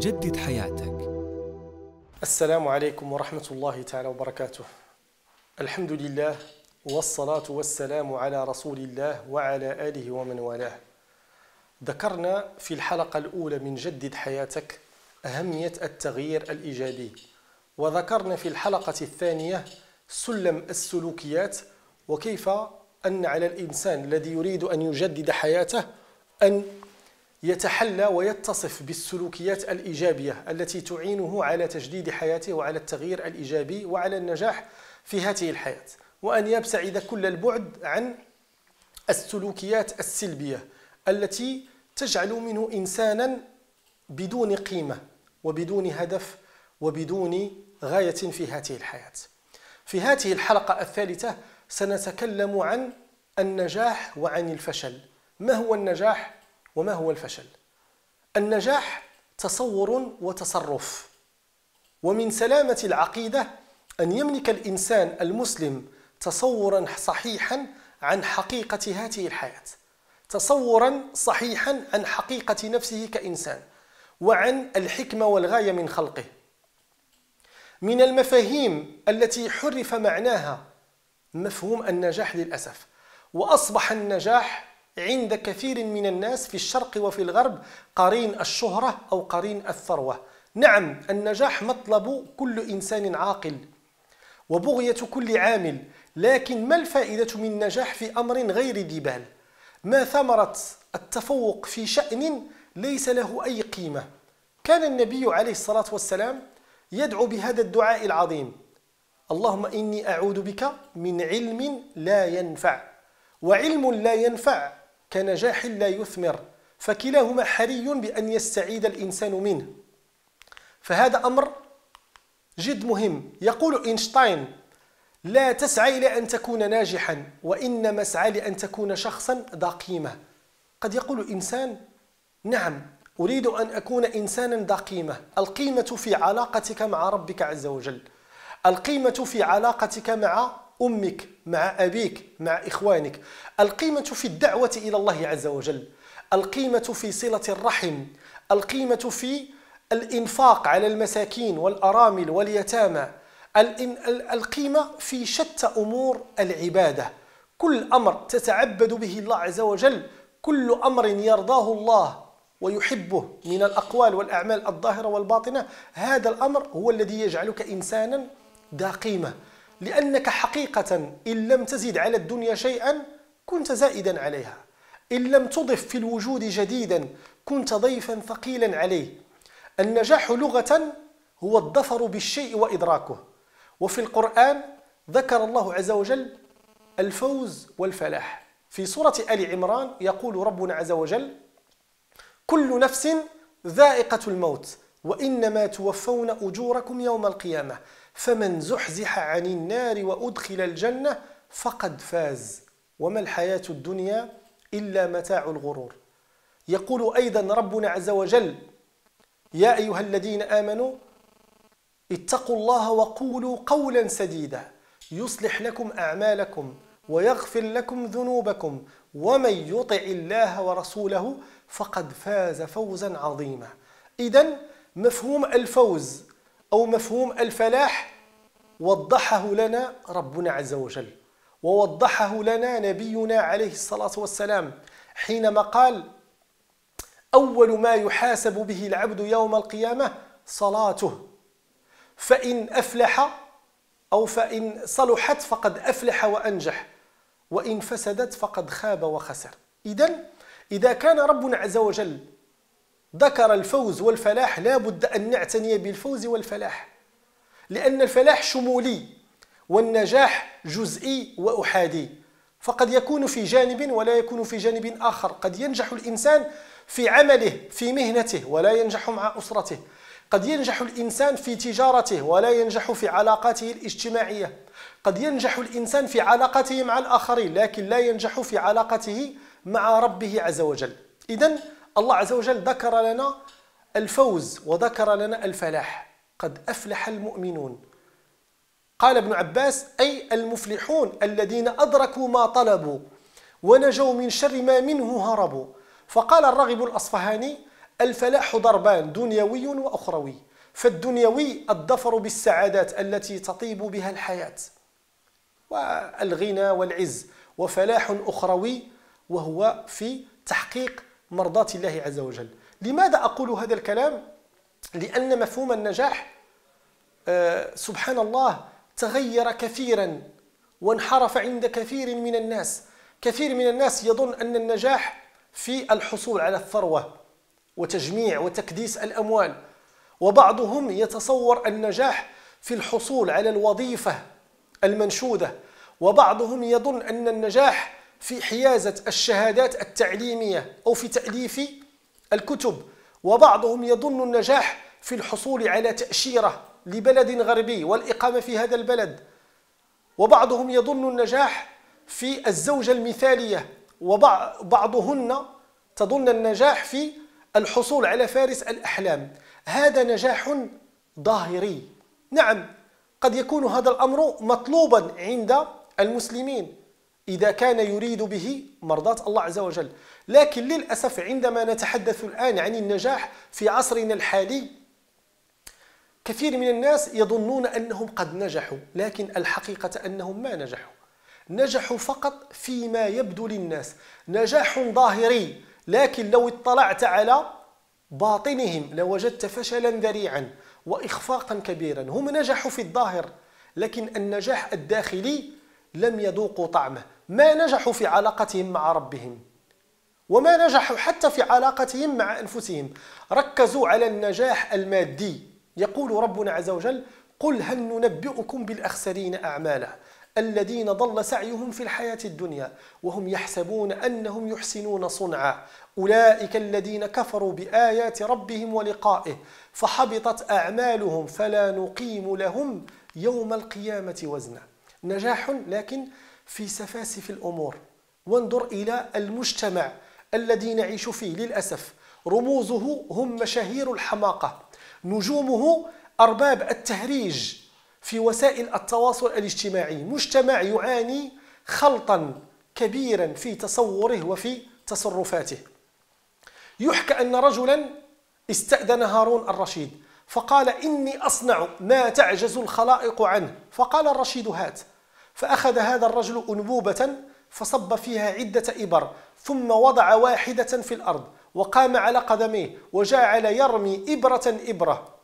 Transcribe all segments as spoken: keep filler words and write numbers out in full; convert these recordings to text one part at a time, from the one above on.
جدد حياتك. السلام عليكم ورحمة الله تعالى وبركاته. الحمد لله والصلاة والسلام على رسول الله وعلى آله ومن والاه. ذكرنا في الحلقة الأولى من جدد حياتك أهمية التغيير الإيجابي، وذكرنا في الحلقة الثانية سلم السلوكيات، وكيف أن على الإنسان الذي يريد أن يجدد حياته أن يتحلى ويتصف بالسلوكيات الإيجابية التي تعينه على تجديد حياته وعلى التغيير الإيجابي وعلى النجاح في هذه الحياة، وأن يبتعد كل البعد عن السلوكيات السلبية التي تجعل منه إنسانا بدون قيمة وبدون هدف وبدون غاية في هذه الحياة. في هذه الحلقة الثالثة سنتكلم عن النجاح وعن الفشل. ما هو النجاح وما هو الفشل؟ النجاح تصور وتصرف، ومن سلامة العقيدة أن يملك الإنسان المسلم تصورا صحيحا عن حقيقة هذه الحياة، تصورا صحيحا عن حقيقة نفسه كإنسان وعن الحكمة والغاية من خلقه. من المفاهيم التي حرف معناها مفهوم النجاح للأسف، وأصبح النجاح عند كثير من الناس في الشرق وفي الغرب قرين الشهرة أو قرين الثروة. نعم، النجاح مطلب كل إنسان عاقل وبغية كل عامل، لكن ما الفائدة من نجاح في أمر غير ذي بال؟ ما ثمرة التفوق في شأن ليس له أي قيمة. كان النبي عليه الصلاة والسلام يدعو بهذا الدعاء العظيم: اللهم إني أعوذ بك من علم لا ينفع، وعلم لا ينفع كنجاح لا يثمر، فكلاهما حري بأن يستعيد الإنسان منه. فهذا أمر جد مهم. يقول أينشتاين: لا تسعى إلى أن تكون ناجحا، وإنما اسعى لأن تكون شخصا ذا قيمة. قد يقول إنسان: نعم، أريد أن أكون إنسانا ذا قيمة. القيمة في علاقتك مع ربك عز وجل، القيمة في علاقتك مع أمك، مع أبيك، مع إخوانك، القيمة في الدعوة إلى الله عز وجل، القيمة في صلة الرحم، القيمة في الإنفاق على المساكين والأرامل واليتامى، القيمة في شتى أمور العبادة. كل أمر تتعبد به الله عز وجل، كل أمر يرضاه الله ويحبه من الأقوال والأعمال الظاهرة والباطنة، هذا الأمر هو الذي يجعلك إنسانا ذا قيمة، لأنك حقيقة إن لم تزد على الدنيا شيئا كنت زائدا عليها، إن لم تضف في الوجود جديدا كنت ضيفا ثقيلا عليه. النجاح لغة هو الظفر بالشيء وإدراكه، وفي القرآن ذكر الله عز وجل الفوز والفلاح. في سورة آل عمران يقول ربنا عز وجل: كل نفس ذائقة الموت وإنما توفون أجوركم يوم القيامة فمن زحزح عن النار وأدخل الجنة فقد فاز وما الحياة الدنيا إلا متاع الغرور. يقول أيضا ربنا عز وجل: يا أيها الذين آمنوا اتقوا الله وقولوا قولا سديدا يصلح لكم أعمالكم ويغفر لكم ذنوبكم ومن يطع الله ورسوله فقد فاز فوزا عظيما. إذن مفهوم الفوز أو مفهوم الفلاح وضحه لنا ربنا عز وجل، ووضحه لنا نبينا عليه الصلاة والسلام حينما قال: أول ما يحاسب به العبد يوم القيامة صلاته، فإن أفلح أو فإن صلحت فقد أفلح وأنجح، وإن فسدت فقد خاب وخسر. إذن إذا كان ربنا عز وجل ذكر الفوز والفلاح لا بد أن نعتني بالفوز والفلاح، لأن الفلاح شمولي والنجاح جزئي وأحادي، فقد يكون في جانب ولا يكون في جانب آخر. قد ينجح الإنسان في عمله في مهنته ولا ينجح مع أسرته، قد ينجح الإنسان في تجارته ولا ينجح في علاقاته الاجتماعية، قد ينجح الإنسان في علاقته مع الآخرين لكن لا ينجح في علاقته مع ربه عز وجل. إذن الله عز وجل ذكر لنا الفوز وذكر لنا الفلاح. قد أفلح المؤمنون، قال ابن عباس: أي المفلحون الذين أدركوا ما طلبوا ونجوا من شر ما منه هربوا. فقال الراغب الأصفهاني: الفلاح ضربان، دنيوي وأخروي. فالدنيوي الظفر بالسعادات التي تطيب بها الحياة والغنى والعز، وفلاح أخروي وهو في تحقيق مرضات الله عز وجل. لماذا أقول هذا الكلام؟ لأن مفهوم النجاح سبحان الله تغير كثيرا وانحرف عند كثير من الناس. كثير من الناس يظن أن النجاح في الحصول على الثروة وتجميع وتكديس الأموال، وبعضهم يتصور النجاح في الحصول على الوظيفة المنشودة، وبعضهم يظن أن النجاح في حيازة الشهادات التعليمية أو في تأليف الكتب، وبعضهم يظن النجاح في الحصول على تأشيرة لبلد غربي والإقامة في هذا البلد، وبعضهم يظن النجاح في الزوجة المثالية، وبعضهن تظن النجاح في الحصول على فارس الأحلام. هذا نجاح ظاهري. نعم، قد يكون هذا الأمر مطلوبا عند المسلمين إذا كان يريد به مرضاة الله عز وجل، لكن للأسف عندما نتحدث الآن عن النجاح في عصرنا الحالي كثير من الناس يظنون أنهم قد نجحوا، لكن الحقيقة أنهم ما نجحوا. نجحوا فقط فيما يبدو للناس، نجاح ظاهري، لكن لو اطلعت على باطنهم لوجدت فشلا ذريعا وإخفاقا كبيرا. هم نجحوا في الظاهر، لكن النجاح الداخلي لم يذوقوا طعمه. ما نجحوا في علاقتهم مع ربهم، وما نجحوا حتى في علاقتهم مع أنفسهم. ركزوا على النجاح المادي. يقول ربنا عز وجل: قل هل ننبئكم بالأخسرين أعمالا الذين ضل سعيهم في الحياة الدنيا وهم يحسبون أنهم يحسنون صنعا أولئك الذين كفروا بآيات ربهم ولقائه فحبطت أعمالهم فلا نقيم لهم يوم القيامة وزنا. نجاح لكن في سفاسف الأمور. وانظر إلى المجتمع الذي نعيش فيه للأسف، رموزه هم مشاهير الحماقة، نجومه أرباب التهريج في وسائل التواصل الاجتماعي. مجتمع يعاني خلطا كبيرا في تصوره وفي تصرفاته. يحكى أن رجلا استأذن هارون الرشيد فقال: إني أصنع ما تعجز الخلائق عنه. فقال الرشيد: هات. فأخذ هذا الرجل أنبوبة فصب فيها عدة إبر، ثم وضع واحدة في الأرض وقام على قدميه وجعل يرمي إبرة إبرة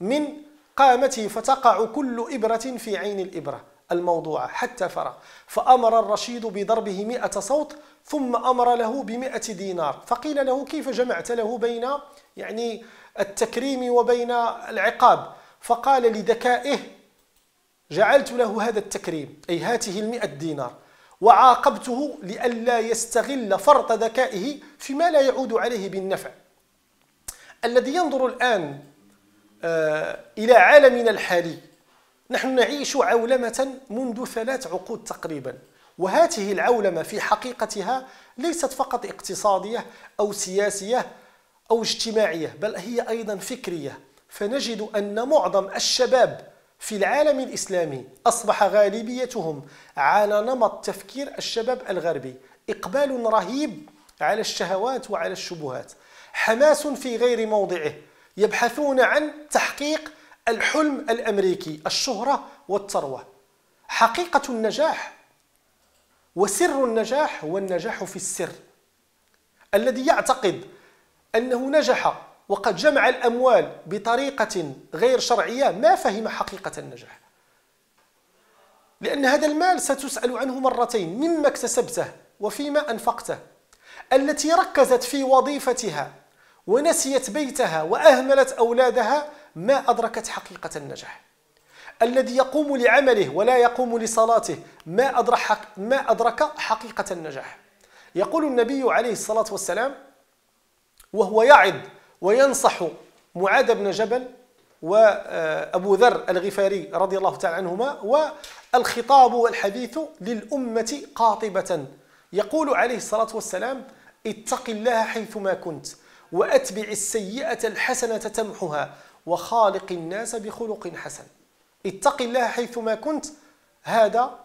من قامته فتقع كل إبرة في عين الإبرة الموضوعة حتى فرغ. فأمر الرشيد بضربه مئة صوت، ثم أمر له بمئة دينار. فقيل له: كيف جمعت له بين يعني التكريم وبين العقاب؟ فقال: لذكائه جعلت له هذا التكريم، أي هاته المئة دينار، وعاقبته لئلا يستغل فرط ذكائه فيما لا يعود عليه بالنفع. الذي ينظر الآن إلى عالمنا الحالي، نحن نعيش عولمة منذ ثلاث عقود تقريبا، وهذه العولمة في حقيقتها ليست فقط اقتصادية أو سياسية أو اجتماعية، بل هي أيضا فكرية. فنجد أن معظم الشباب في العالم الإسلامي أصبح غالبيتهم على نمط تفكير الشباب الغربي، إقبال رهيب على الشهوات وعلى الشبهات، حماس في غير موضعه، يبحثون عن تحقيق الحلم الأمريكي، الشهرة والثروة. حقيقة النجاح وسر النجاح هو النجاح في السر. الذي يعتقد أنه نجح وقد جمع الأموال بطريقة غير شرعية ما فهم حقيقة النجاح، لأن هذا المال ستسأل عنه مرتين: مما اكتسبته وفيما أنفقته. التي ركزت في وظيفتها ونسيت بيتها وأهملت أولادها ما أدركت حقيقة النجاح. الذي يقوم لعمله ولا يقوم لصلاته ما أدرك حقيقة النجاح. يقول النبي عليه الصلاة والسلام وهو يعظ وينصح معاذ بن جبل وأبو ذر الغفاري رضي الله تعالى عنهما، والخطاب والحديث للأمة قاطبة، يقول عليه الصلاة والسلام: اتق الله حيثما كنت وأتبع السيئة الحسنة تمحها وخالق الناس بخلق حسن. اتق الله حيثما كنت، هذا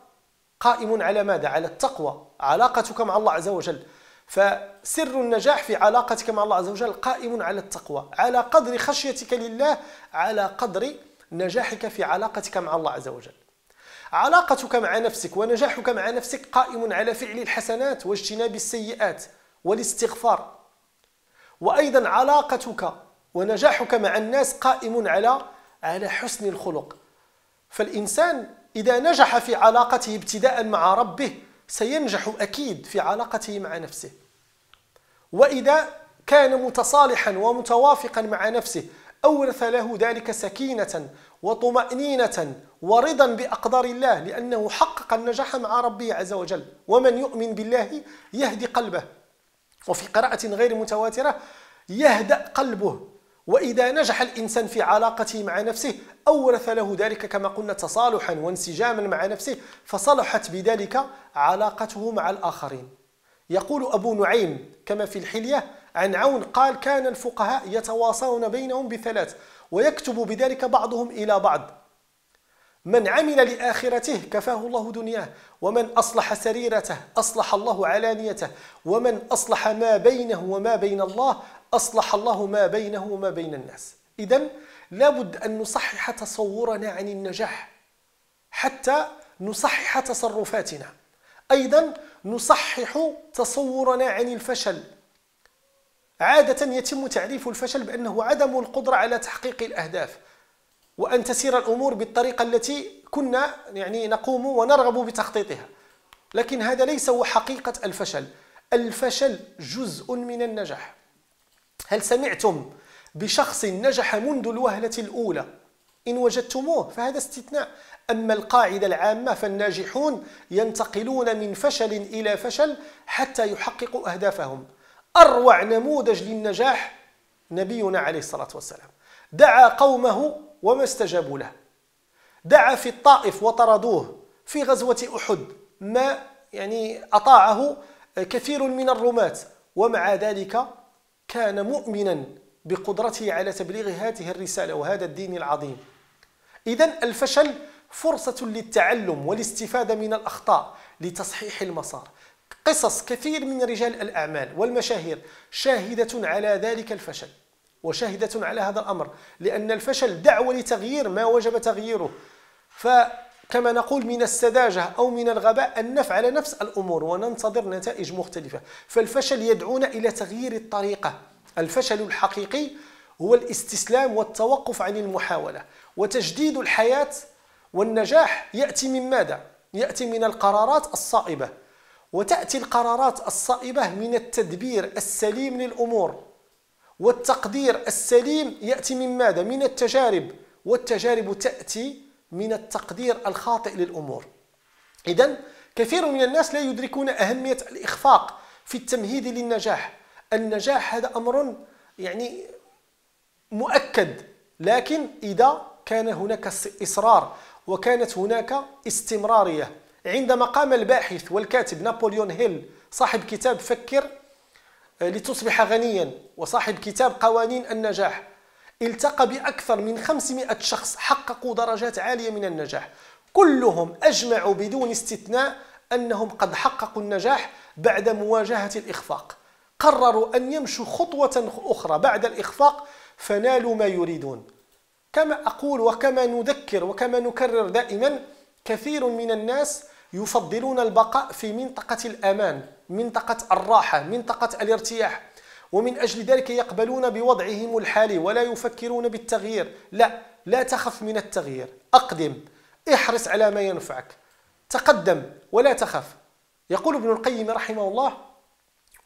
قائم على ماذا؟ على التقوى، علاقتك مع الله عز وجل. فسر النجاح في علاقتك مع الله عز وجل قائم على التقوى، على قدر خشيتك لله على قدر نجاحك في علاقتك مع الله عز وجل. علاقتك مع نفسك ونجاحك مع نفسك قائم على فعل الحسنات واجتناب السيئات والاستغفار، وأيضا علاقتك ونجاحك مع الناس قائم على على حسن الخلق. فالإنسان إذا نجح في علاقته ابتداء مع ربه سينجح أكيد في علاقته مع نفسه، وإذا كان متصالحا ومتوافقا مع نفسه أورث له ذلك سكينة وطمأنينة ورضا بأقدار الله، لأنه حقق النجاح مع ربه عز وجل. ومن يؤمن بالله يهدي قلبه، وفي قراءة غير متواترة يهدأ قلبه. وإذا نجح الإنسان في علاقته مع نفسه أورث له ذلك كما قلنا تصالحا وانسجاما مع نفسه، فصلحت بذلك علاقته مع الآخرين. يقول أبو نعيم كما في الحلية عن عون قال: كان الفقهاء يتواصون بينهم بثلاث، ويكتب بذلك بعضهم إلى بعض: من عمل لآخرته كفاه الله دنياه، ومن أصلح سريرته أصلح الله علانيته، ومن أصلح ما بينه وما بين الله أصلح الله ما بينه وما بين الناس. إذن لابد أن نصحح تصورنا عن النجاح حتى نصحح تصرفاتنا، أيضا نصحح تصورنا عن الفشل. عادة يتم تعريف الفشل بأنه عدم القدرة على تحقيق الأهداف، وأن تسير الأمور بالطريقة التي كنا يعني نقوم ونرغب بتخطيطها، لكن هذا ليس هو حقيقة الفشل. الفشل جزء من النجاح. هل سمعتم بشخص نجح منذ الوهلة الأولى؟ إن وجدتموه فهذا استثناء، أما القاعدة العامة فالناجحون ينتقلون من فشل إلى فشل حتى يحققوا أهدافهم. أروع نموذج للنجاح نبينا عليه الصلاة والسلام، دعا قومه وما استجابوا له، دعا في الطائف وطردوه، في غزوة أحد ما يعني أطاعه كثير من الرماة، ومع ذلك كان مؤمنا بقدرته على تبليغ هذه الرسالة وهذا الدين العظيم. إذن الفشل فرصة للتعلم والاستفادة من الأخطاء لتصحيح المسار. قصص كثير من رجال الأعمال والمشاهير شاهدة على ذلك الفشل وشاهدة على هذا الأمر، لأن الفشل دعوة لتغيير ما وجب تغييره. فكما نقول من السذاجة أو من الغباء أن نفعل نفس الأمور وننتظر نتائج مختلفة. فالفشل يدعونا إلى تغيير الطريقة. الفشل الحقيقي هو الاستسلام والتوقف عن المحاولة وتجديد الحياة. والنجاح يأتي من ماذا؟ يأتي من القرارات الصائبة، وتأتي القرارات الصائبة من التدبير السليم للأمور، والتقدير السليم يأتي من ماذا؟ من التجارب، والتجارب تأتي من التقدير الخاطئ للأمور. إذن كثير من الناس لا يدركون أهمية الإخفاق في التمهيد للنجاح. النجاح هذا أمر يعني مؤكد، لكن إذا كان هناك إصرار وكانت هناك استمرارية. عندما قام الباحث والكاتب نابليون هيل صاحب كتاب فكر لتصبح غنيا وصاحب كتاب قوانين النجاح، التقى بأكثر من خمسمائة شخص حققوا درجات عالية من النجاح، كلهم أجمعوا بدون استثناء أنهم قد حققوا النجاح بعد مواجهة الإخفاق. قرروا أن يمشوا خطوة أخرى بعد الإخفاق فنالوا ما يريدون. كما أقول وكما نذكر وكما نكرر دائما، كثير من الناس يفضلون البقاء في منطقة الأمان، منطقة الراحة، منطقة الارتياح، ومن أجل ذلك يقبلون بوضعهم الحالي ولا يفكرون بالتغيير. لا، لا تخف من التغيير، أقدم، احرص على ما ينفعك، تقدم ولا تخف. يقول ابن القيم رحمه الله: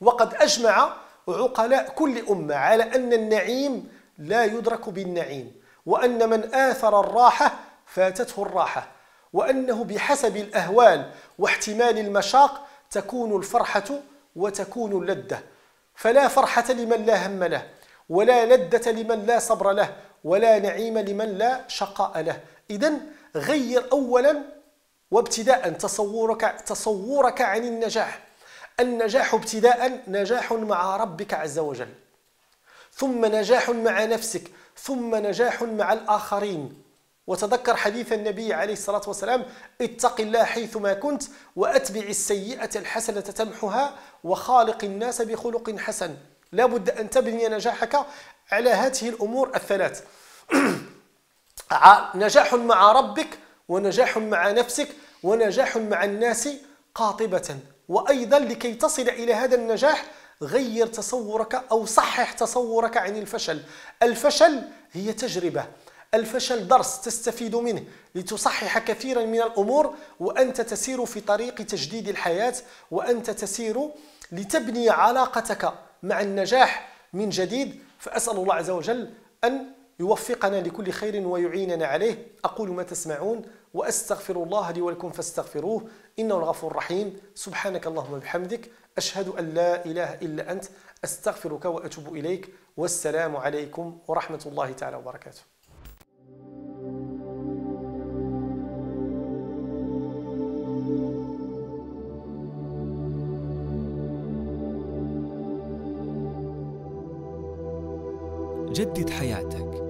وقد أجمع عقلاء كل أمة على أن النعيم لا يدرك بالنعيم، وأن من آثر الراحة فاتته الراحة، وأنه بحسب الأهوال واحتمال المشاق تكون الفرحة وتكون اللذة، فلا فرحة لمن لا هم له، ولا لذة لمن لا صبر له، ولا نعيم لمن لا شقاء له. إذن غير أولا وابتداء تصورك, تصورك عن النجاح. النجاح ابتداء نجاح مع ربك عز وجل، ثم نجاح مع نفسك، ثم نجاح مع الآخرين، وتذكر حديث النبي عليه الصلاة والسلام: اتق الله حيثما كنت وأتبع السيئة الحسنة تمحها وخالق الناس بخلق حسن. لا بد أن تبني نجاحك على هذه الأمور الثلاث. نجاح مع ربك، ونجاح مع نفسك، ونجاح مع الناس قاطبة. وأيضا لكي تصل إلى هذا النجاح غير تصورك أو صحح تصورك عن الفشل. الفشل هي تجربة، الفشل درس تستفيد منه لتصحح كثيرا من الأمور، وأنت تسير في طريق تجديد الحياة، وأنت تسير لتبني علاقتك مع النجاح من جديد. فأسأل الله عز وجل أن يوفقنا لكل خير ويعيننا عليه. أقول ما تسمعون وأستغفر الله لي ولكم فاستغفروه إنه الغفور الرحيم. سبحانك اللهم وبحمدك، أشهد أن لا إله إلا أنت، أستغفرك وأتوب إليك. والسلام عليكم ورحمة الله تعالى وبركاته. جدد حياتك.